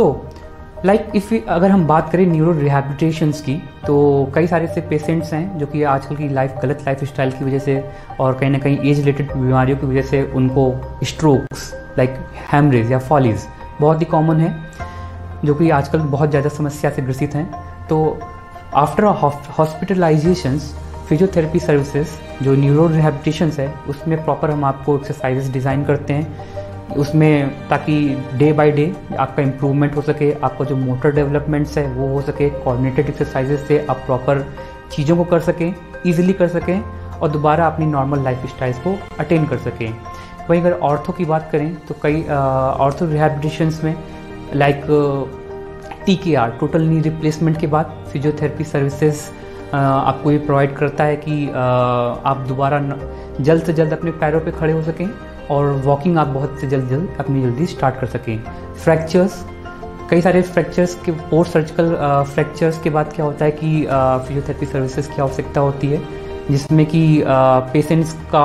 सो अगर हम बात करें न्यूरो रिहैबिलिटेशंस की, तो कई सारे ऐसे पेशेंट्स हैं जो कि आजकल की गलत लाइफ स्टाइल की वजह से और कहीं ना कहीं एज रिलेटेड बीमारियों की वजह से उनको स्ट्रोक्स हैमरेज या फॉलीज बहुत ही कॉमन है, जो कि आजकल बहुत ज़्यादा समस्या से ग्रसित हैं। तो आफ्टर हॉस्पिटलाइजेशंस फिजियोथेरेपी सर्विसेज जो न्यूरो रिहैबिलिटेशंस है उसमें प्रॉपर हम आपको एक्सरसाइजेस डिज़ाइन करते हैं उसमें, ताकि डे बाय डे आपका इम्प्रूवमेंट हो सके, आपका जो मोटर डेवलपमेंट्स है वो हो सके, कोऑर्डिनेटेड एक्सरसाइजेस से आप प्रॉपर चीज़ों को कर सकें, ईजिली कर सकें और दोबारा अपनी नॉर्मल लाइफ स्टाइल को अटेन कर सकें। वहीं अगर ऑर्थो की बात करें तो कई ऑर्थो रिहैबिलिटेशंस में टीकेआर टोटल नी रिप्लेसमेंट के बाद फिजियोथेरेपी सर्विसेज आपको ये प्रोवाइड करता है कि आप दोबारा जल्द से जल्द अपने पैरों पे खड़े हो सकें और वॉकिंग आप बहुत से जल्द अपनी जल्दी स्टार्ट कर सकें। फ्रैक्चर्स, कई सारे फ्रैक्चर्स के पोस्ट सर्जिकल फ्रैक्चर्स के बाद क्या होता है कि फिजियोथेरेपी सर्विसेज की आवश्यकता होती है, जिसमें कि पेशेंट्स का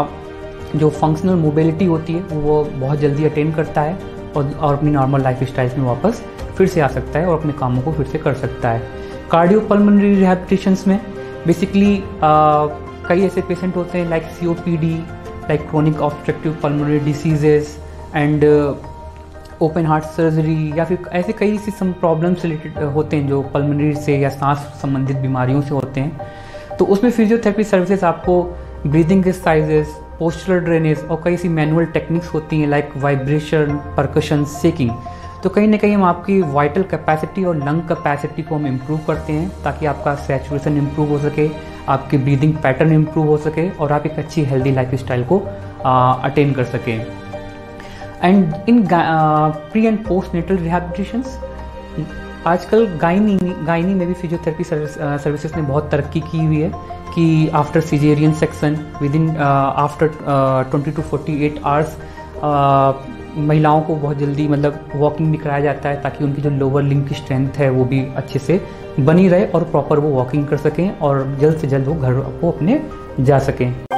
जो फंक्शनल मोबिलिटी होती है वो बहुत जल्दी अटेन करता है और अपनी नॉर्मल लाइफ स्टाइल में वापस फिर से आ सकता है और अपने कामों को फिर से कर सकता है। कार्डियोपल्मोनरी रिहैबिलिटेशंस में बेसिकली कई ऐसे पेशेंट होते हैं COPD, chronic obstructive pulmonary diseases and open heart surgery, या फिर ऐसे कई सी प्रॉब्लम्स रिलेटेड होते हैं जो पल्मोनरी से या सांस संबंधित बीमारियों से होते हैं। तो उसमें फिजियोथेरेपी सर्विसेज आपको ब्रीदिंग एक्सरसाइजेस, पोस्चरल ड्रेनेज और कई सी मैनुअल टेक्निक्स होती हैं वाइब्रेशन, पर्कशन, शेकिंग। तो कहीं ना कहीं हम आपकी वाइटल कैपेसिटी और लंग कैपेसिटी को हम इम्प्रूव करते हैं, ताकि आपका सैचुरेशन इम्प्रूव हो सके, आपके ब्रीदिंग पैटर्न इम्प्रूव हो सके और आप एक अच्छी हेल्दी लाइफ स्टाइल को अटेन कर सकें। And in pre and post natal rehabilitations, आजकल गाइनी में भी फिजियोथेरेपी सर्विसेज ने बहुत तरक्की की हुई है कि after caesarean section after 20 to 48 hours महिलाओं को बहुत जल्दी वॉकिंग भी कराया जाता है, ताकि उनकी जो लोअर लिंब की स्ट्रेंथ है वो भी अच्छे से बनी रहे और प्रॉपर वो वॉकिंग कर सकें और जल्द से जल्द वो घर को अपने जा सकें।